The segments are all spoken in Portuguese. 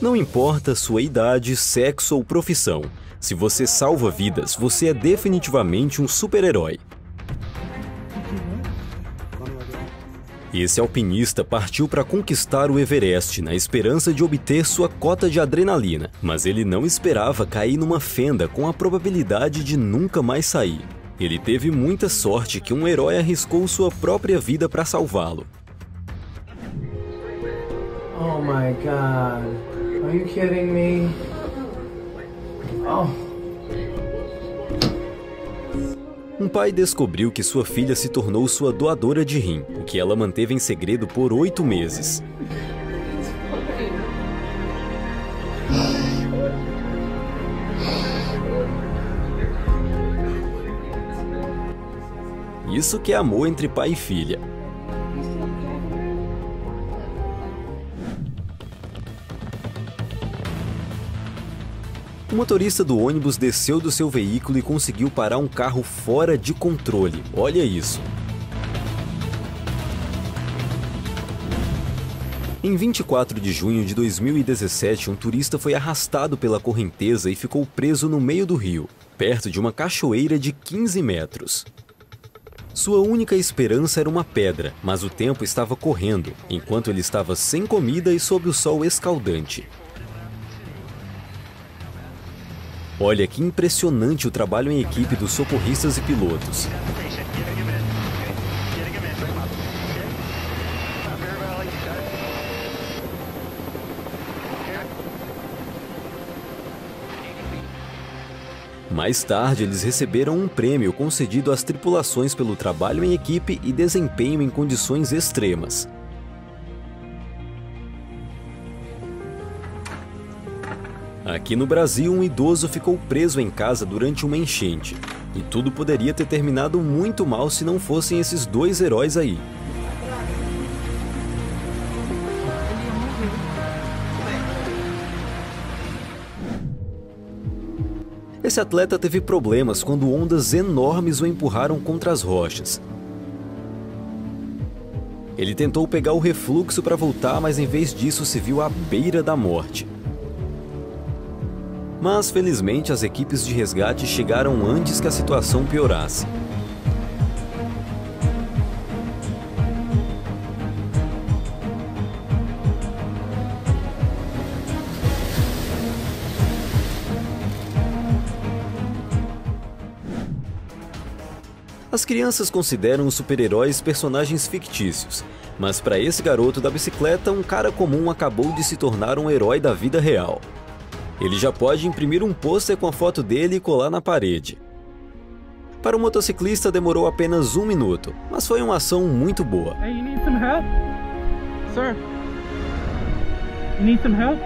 Não importa sua idade, sexo ou profissão, se você salva vidas, você é definitivamente um super-herói. Esse alpinista partiu para conquistar o Everest na esperança de obter sua cota de adrenalina, mas ele não esperava cair numa fenda com a probabilidade de nunca mais sair. Ele teve muita sorte que um herói arriscou sua própria vida para salvá-lo. Oh my God. Are you kidding me? Oh. Um pai descobriu que sua filha se tornou sua doadora de rim, o que ela manteve em segredo por 8 meses. Isso que é amor entre pai e filha. O motorista do ônibus desceu do seu veículo e conseguiu parar um carro fora de controle. Olha isso! Em 24 de junho de 2017, um turista foi arrastado pela correnteza e ficou preso no meio do rio, perto de uma cachoeira de 15 metros. Sua única esperança era uma pedra, mas o tempo estava correndo, enquanto ele estava sem comida e sob o sol escaldante. Olha que impressionante o trabalho em equipe dos socorristas e pilotos. Mais tarde, eles receberam um prêmio concedido às tripulações pelo trabalho em equipe e desempenho em condições extremas. Aqui no Brasil, um idoso ficou preso em casa durante uma enchente. E tudo poderia ter terminado muito mal se não fossem esses 2 heróis aí. Esse atleta teve problemas quando ondas enormes o empurraram contra as rochas. Ele tentou pegar o refluxo para voltar, mas em vez disso se viu à beira da morte. Mas, felizmente, as equipes de resgate chegaram antes que a situação piorasse. As crianças consideram os super-heróis personagens fictícios, mas para esse garoto da bicicleta, um cara comum acabou de se tornar um herói da vida real. Ele já pode imprimir um pôster com a foto dele e colar na parede. Para o motociclista demorou apenas 1 minuto, mas foi uma ação muito boa. Hey, you need some help? Sir. You need some help?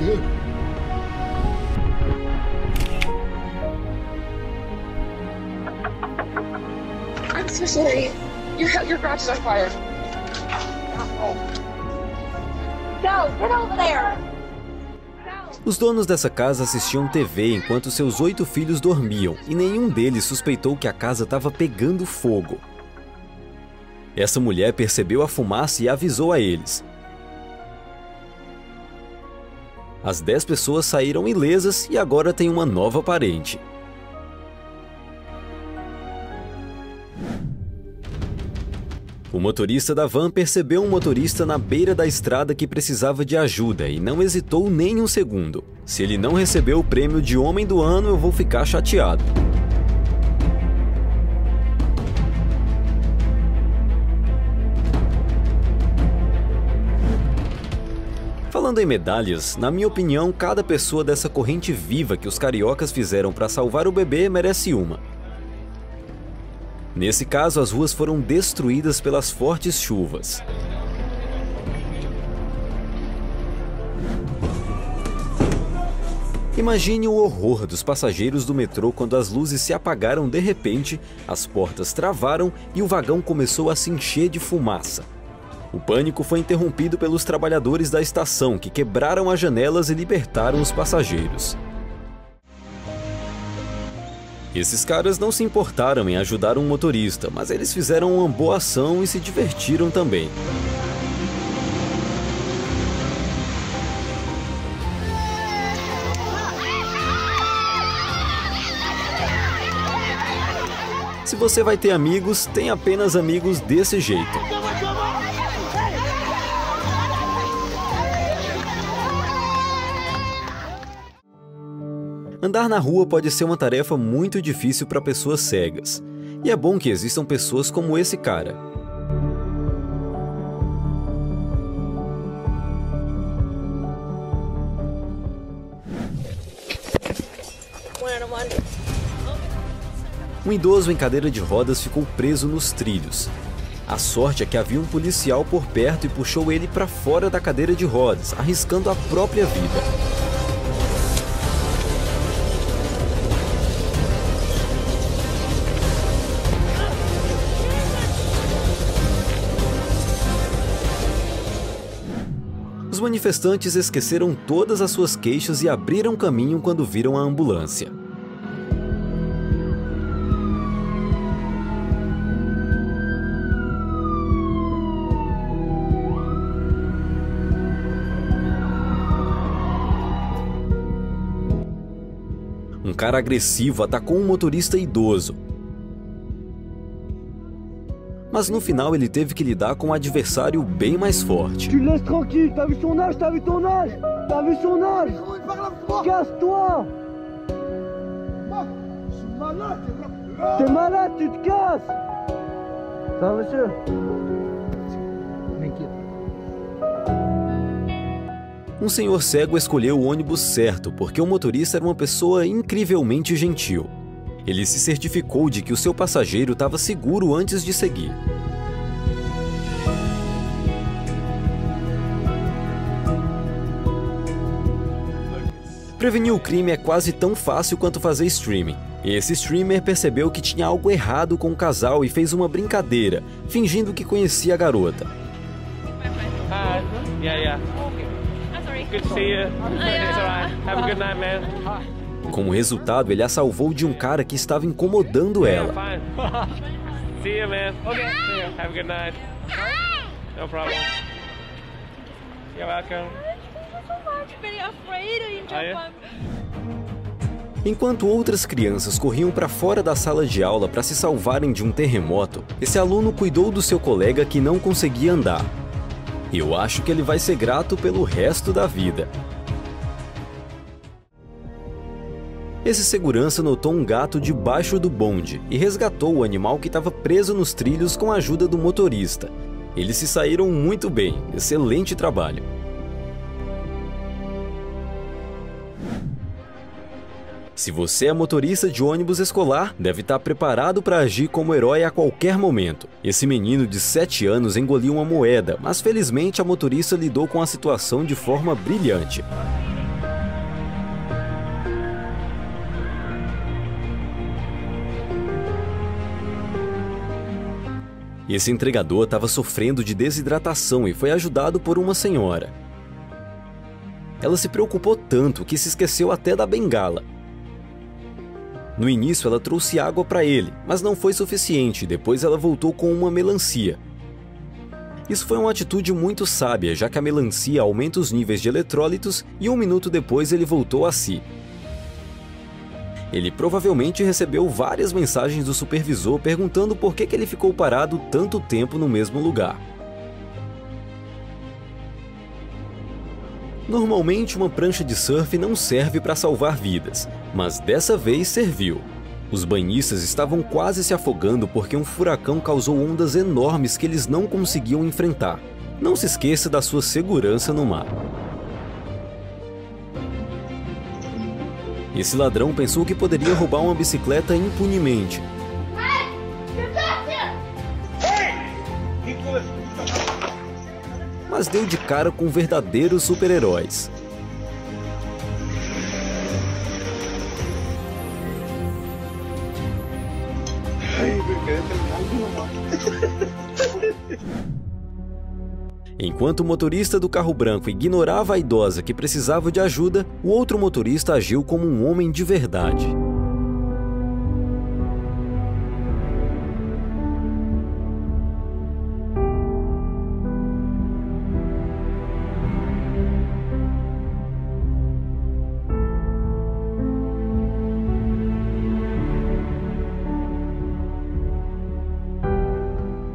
Good. I'm so sorry. Your garage is on fire. No, get over there. Os donos dessa casa assistiam TV enquanto seus 8 filhos dormiam e nenhum deles suspeitou que a casa estava pegando fogo. Essa mulher percebeu a fumaça e avisou a eles. As 10 pessoas saíram ilesas e agora tem uma nova parente. O motorista da van percebeu um motorista na beira da estrada que precisava de ajuda e não hesitou nem um segundo. Se ele não recebeu o prêmio de Homem do Ano, eu vou ficar chateado. Falando em medalhas, na minha opinião, cada pessoa dessa corrente viva que os cariocas fizeram para salvar o bebê merece uma. Nesse caso, as ruas foram destruídas pelas fortes chuvas. Imagine o horror dos passageiros do metrô quando as luzes se apagaram de repente, as portas travaram e o vagão começou a se encher de fumaça. O pânico foi interrompido pelos trabalhadores da estação, que quebraram as janelas e libertaram os passageiros. Esses caras não se importaram em ajudar um motorista, mas eles fizeram uma boa ação e se divertiram também. Se você vai ter amigos, tem apenas amigos desse jeito. Andar na rua pode ser uma tarefa muito difícil para pessoas cegas. E é bom que existam pessoas como esse cara. Um idoso em cadeira de rodas ficou preso nos trilhos. A sorte é que havia um policial por perto e puxou ele para fora da cadeira de rodas, arriscando a própria vida. Os manifestantes esqueceram todas as suas queixas e abriram caminho quando viram a ambulância. Um cara agressivo atacou um motorista idoso. Mas no final ele teve que lidar com um adversário bem mais forte. Tu laisse tranquille, t'as vu son âge, t'as vu ton âge, t'as vu son âge. Casse-toi. T'es malade, tu te casses. Ça va, monsieur? Um senhor cego escolheu o ônibus certo, porque o motorista era uma pessoa incrivelmente gentil. Ele se certificou de que o seu passageiro estava seguro antes de seguir. Prevenir o crime é quase tão fácil quanto fazer streaming. Esse streamer percebeu que tinha algo errado com o casal e fez uma brincadeira, fingindo que conhecia a garota. Como resultado, ele a salvou de um cara que estava incomodando ela. Enquanto outras crianças corriam para fora da sala de aula para se salvarem de um terremoto, esse aluno cuidou do seu colega que não conseguia andar. Eu acho que ele vai ser grato pelo resto da vida. Esse segurança notou um gato debaixo do bonde e resgatou o animal que estava preso nos trilhos com a ajuda do motorista. Eles se saíram muito bem, excelente trabalho. Se você é motorista de ônibus escolar, deve estar preparado para agir como herói a qualquer momento. Esse menino de 7 anos engoliu uma moeda, mas felizmente a motorista lidou com a situação de forma brilhante. Esse entregador estava sofrendo de desidratação e foi ajudado por uma senhora. Ela se preocupou tanto que se esqueceu até da bengala. No início, ela trouxe água para ele, mas não foi suficiente. Depois ela voltou com uma melancia. Isso foi uma atitude muito sábia, já que a melancia aumenta os níveis de eletrólitos e um minuto depois ele voltou a si. Ele provavelmente recebeu várias mensagens do supervisor perguntando por que ele ficou parado tanto tempo no mesmo lugar. Normalmente, uma prancha de surf não serve para salvar vidas, mas dessa vez serviu. Os banhistas estavam quase se afogando porque um furacão causou ondas enormes que eles não conseguiam enfrentar. Não se esqueça da sua segurança no mar. Esse ladrão pensou que poderia roubar uma bicicleta impunemente. Mas deu de cara com verdadeiros super-heróis. Enquanto o motorista do carro branco ignorava a idosa que precisava de ajuda, o outro motorista agiu como um homem de verdade.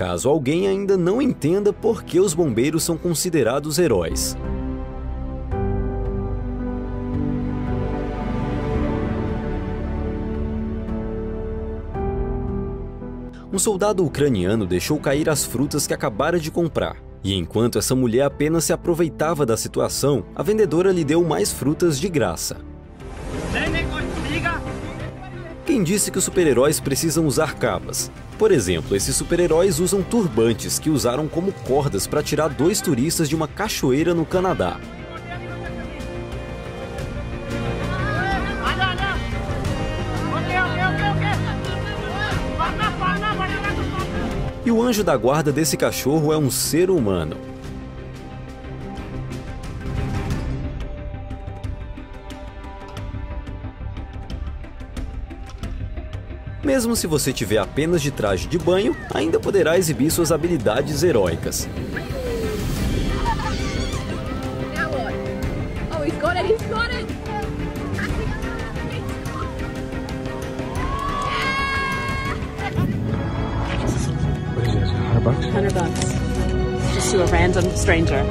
caso alguém ainda não entenda por que os bombeiros são considerados heróis. Um soldado ucraniano deixou cair as frutas que acabara de comprar. E enquanto essa mulher apenas se aproveitava da situação, a vendedora lhe deu mais frutas de graça. Quem disse que os super-heróis precisam usar capas? Por exemplo, esses super-heróis usam turbantes que usaram como cordas para tirar dois turistas de uma cachoeira no Canadá. E o anjo da guarda desse cachorro é um ser humano. Mesmo se você tiver apenas de traje de banho, ainda poderá exibir suas habilidades heróicas.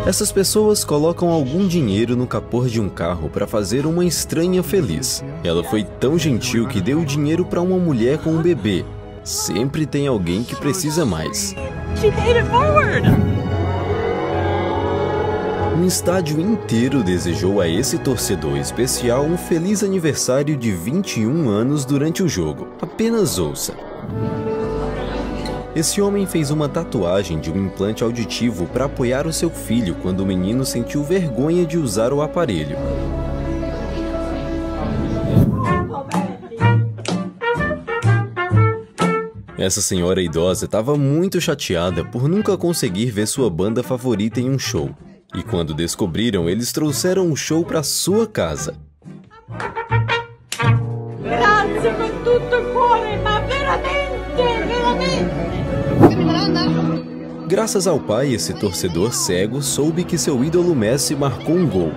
Essas pessoas colocam algum dinheiro no capô de um carro para fazer uma estranha feliz. Ela foi tão gentil que deu dinheiro para uma mulher com um bebê. Sempre tem alguém que precisa mais. Um estádio inteiro desejou a esse torcedor especial um feliz aniversário de 21 anos durante o jogo. Apenas ouça. Esse homem fez uma tatuagem de um implante auditivo para apoiar o seu filho quando o menino sentiu vergonha de usar o aparelho. Essa senhora idosa estava muito chateada por nunca conseguir ver sua banda favorita em um show. E quando descobriram, eles trouxeram o show para sua casa. Graças ao pai, esse torcedor cego soube que seu ídolo Messi marcou um gol.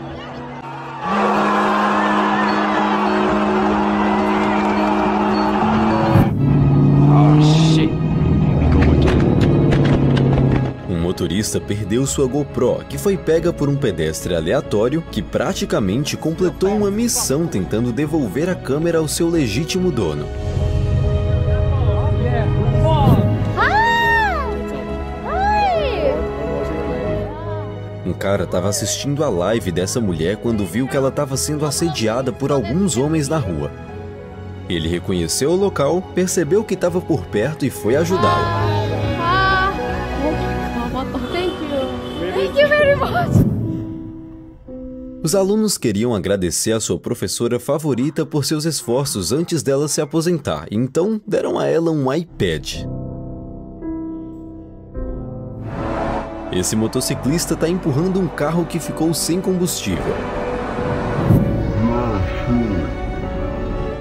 Um motorista perdeu sua GoPro, que foi pega por um pedestre aleatório que praticamente completou uma missão tentando devolver a câmera ao seu legítimo dono. Um cara estava assistindo a live dessa mulher quando viu que ela estava sendo assediada por alguns homens na rua. Ele reconheceu o local, percebeu que estava por perto e foi ajudá-la. Os alunos queriam agradecer a sua professora favorita por seus esforços antes dela se aposentar, então deram a ela um iPad. Esse motociclista está empurrando um carro que ficou sem combustível.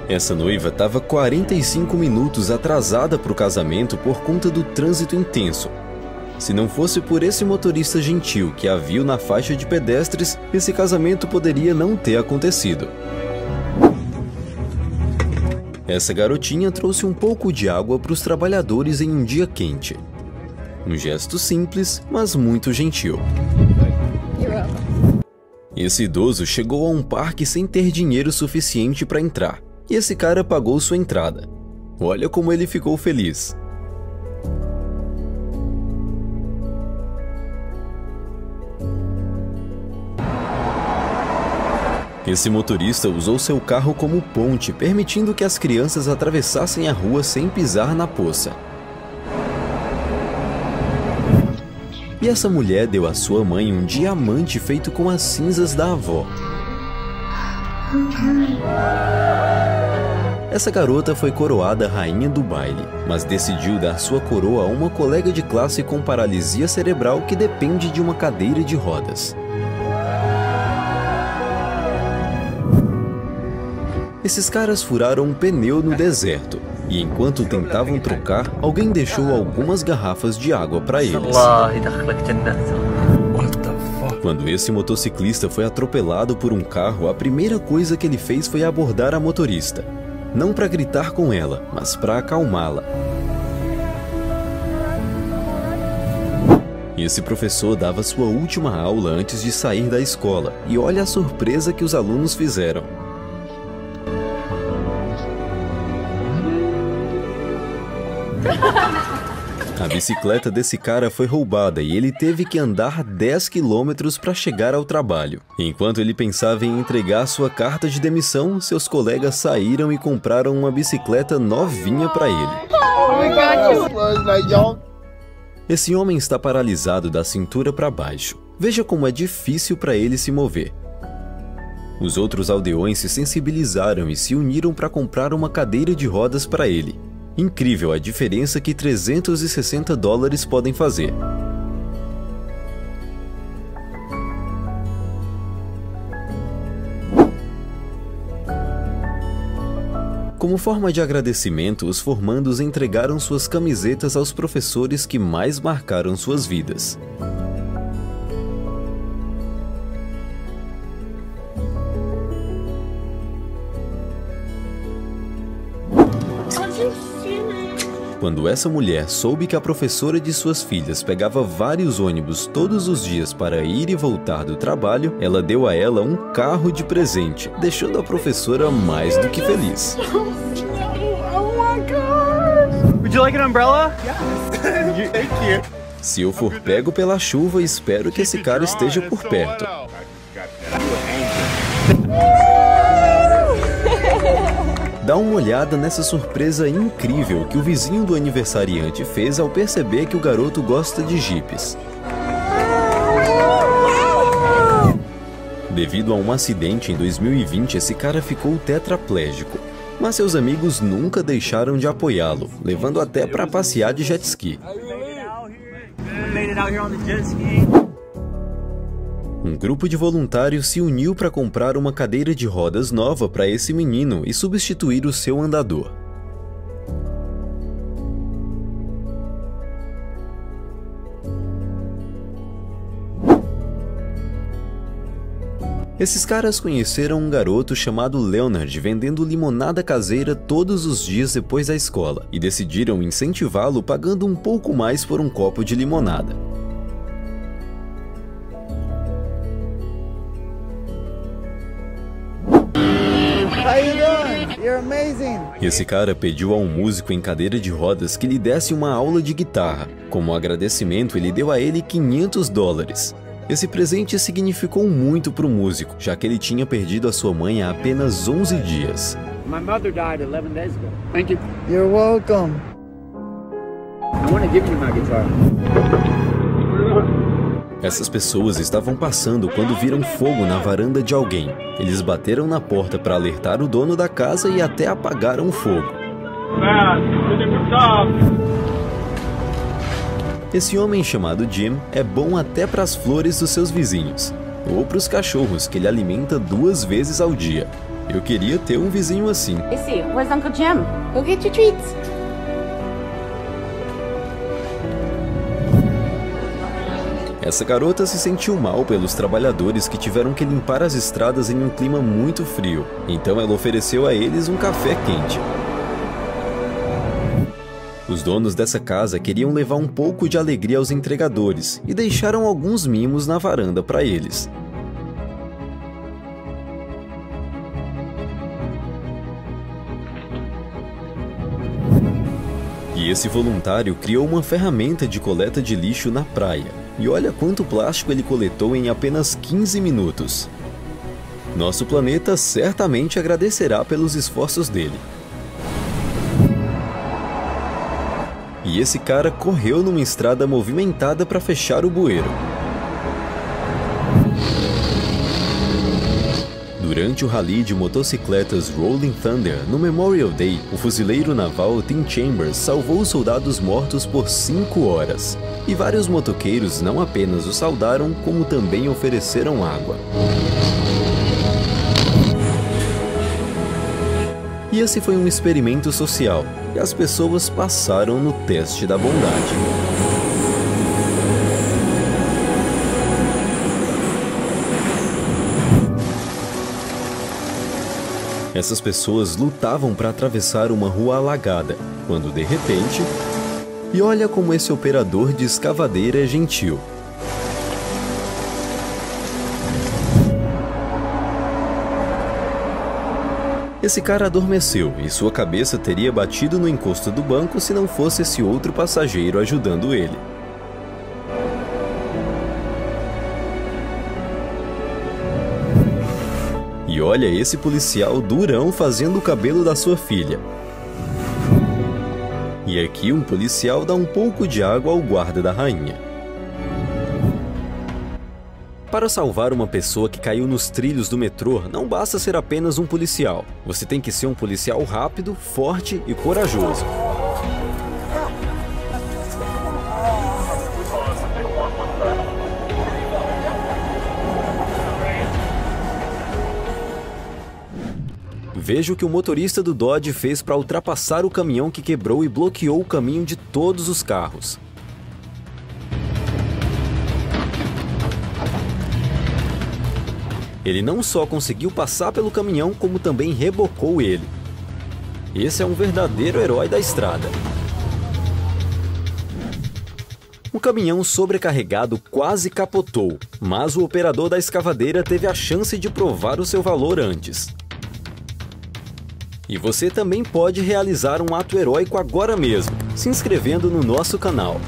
Essa noiva estava 45 minutos atrasada para o casamento por conta do trânsito intenso. Se não fosse por esse motorista gentil que a viu na faixa de pedestres, esse casamento poderia não ter acontecido. Essa garotinha trouxe um pouco de água para os trabalhadores em um dia quente. Um gesto simples, mas muito gentil. Esse idoso chegou a um parque sem ter dinheiro suficiente para entrar, e esse cara pagou sua entrada. Olha como ele ficou feliz. Esse motorista usou seu carro como ponte, permitindo que as crianças atravessassem a rua sem pisar na poça. E essa mulher deu à sua mãe um diamante feito com as cinzas da avó. Essa garota foi coroada rainha do baile, mas decidiu dar sua coroa a uma colega de classe com paralisia cerebral que depende de uma cadeira de rodas. Esses caras furaram um pneu no deserto. E enquanto tentavam trocar, alguém deixou algumas garrafas de água para eles. Quando esse motociclista foi atropelado por um carro, a primeira coisa que ele fez foi abordar a motorista. Não para gritar com ela, mas para acalmá-la. Esse professor dava sua última aula antes de sair da escola, e olha a surpresa que os alunos fizeram. A bicicleta desse cara foi roubada e ele teve que andar 10 quilômetros para chegar ao trabalho. Enquanto ele pensava em entregar sua carta de demissão, seus colegas saíram e compraram uma bicicleta novinha para ele. Esse homem está paralisado da cintura para baixo. Veja como é difícil para ele se mover. Os outros aldeões se sensibilizaram e se uniram para comprar uma cadeira de rodas para ele. Incrível a diferença que $360 podem fazer. Como forma de agradecimento, os formandos entregaram suas camisetas aos professores que mais marcaram suas vidas. Quando essa mulher soube que a professora de suas filhas pegava vários ônibus todos os dias para ir e voltar do trabalho, ela deu a ela um carro de presente, deixando a professora mais do que feliz. Se eu for pego pela chuva, espero que esse cara esteja por perto. Dá uma olhada nessa surpresa incrível que o vizinho do aniversariante fez ao perceber que o garoto gosta de jipes. Devido a um acidente em 2020, esse cara ficou tetraplégico, mas seus amigos nunca deixaram de apoiá-lo, levando até para passear de jet ski. Um grupo de voluntários se uniu para comprar uma cadeira de rodas nova para esse menino e substituir o seu andador. Esses caras conheceram um garoto chamado Leonard vendendo limonada caseira todos os dias depois da escola e decidiram incentivá-lo pagando um pouco mais por um copo de limonada. Esse cara pediu a um músico em cadeira de rodas que lhe desse uma aula de guitarra. Como agradecimento, ele deu a ele $500. Esse presente significou muito para o músico, já que ele tinha perdido a sua mãe há apenas 11 dias. Essas pessoas estavam passando quando viram fogo na varanda de alguém. Eles bateram na porta para alertar o dono da casa e até apagaram o fogo. Esse homem chamado Jim é bom até para as flores dos seus vizinhos, ou para os cachorros que ele alimenta 2 vezes ao dia. Eu queria ter um vizinho assim. Missy, where's Uncle Jim? Go get your treats. Essa garota se sentiu mal pelos trabalhadores que tiveram que limpar as estradas em um clima muito frio, então ela ofereceu a eles um café quente. Os donos dessa casa queriam levar um pouco de alegria aos entregadores e deixaram alguns mimos na varanda para eles. E esse voluntário criou uma ferramenta de coleta de lixo na praia. E olha quanto plástico ele coletou em apenas 15 minutos. Nosso planeta certamente agradecerá pelos esforços dele. E esse cara correu numa estrada movimentada para fechar o bueiro. Durante o rally de motocicletas Rolling Thunder, no Memorial Day, o fuzileiro naval Tim Chambers salvou os soldados mortos por 5 horas. E vários motoqueiros não apenas o saudaram, como também ofereceram água. E esse foi um experimento social, e as pessoas passaram no teste da bondade. Essas pessoas lutavam para atravessar uma rua alagada, quando de repente, E olha como esse operador de escavadeira é gentil. Esse cara adormeceu e sua cabeça teria batido no encosto do banco se não fosse esse outro passageiro ajudando ele. E olha esse policial durão fazendo o cabelo da sua filha. E aqui um policial dá um pouco de água ao guarda da rainha. Para salvar uma pessoa que caiu nos trilhos do metrô, não basta ser apenas um policial. Você tem que ser um policial rápido, forte e corajoso. Veja o que o motorista do Dodge fez para ultrapassar o caminhão que quebrou e bloqueou o caminho de todos os carros. Ele não só conseguiu passar pelo caminhão, como também rebocou ele. Esse é um verdadeiro herói da estrada. O caminhão sobrecarregado quase capotou, mas o operador da escavadeira teve a chance de provar o seu valor antes. E você também pode realizar um ato heróico agora mesmo, se inscrevendo no nosso canal.